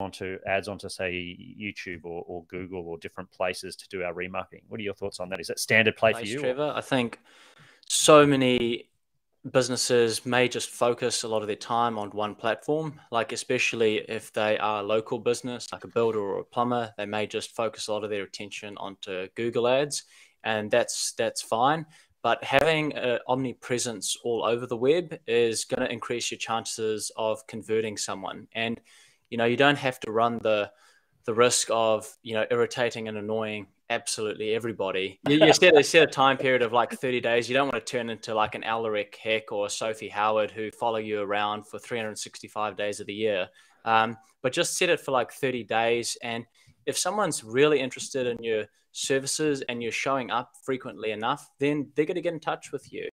onto say YouTube or Google or different places to do our remarketing. What are your thoughts on that? Is that standard play for you, Trevor? I think so many businesses may just focus a lot of their time on one platform, like especially if they are a local business, like a builder or a plumber, they may just focus a lot of their attention onto Google ads, and that's fine. But having omnipresence all over the web is going to increase your chances of converting someone. And you know, you don't have to run the risk of, you know, irritating and annoying absolutely everybody. You set a time period of like 30 days. You don't want to turn into like an Alaric Heck or Sophie Howard who follow you around for 365 days of the year. But just set it for like 30 days. And if someone's really interested in your services and you're showing up frequently enough, then they're going to get in touch with you.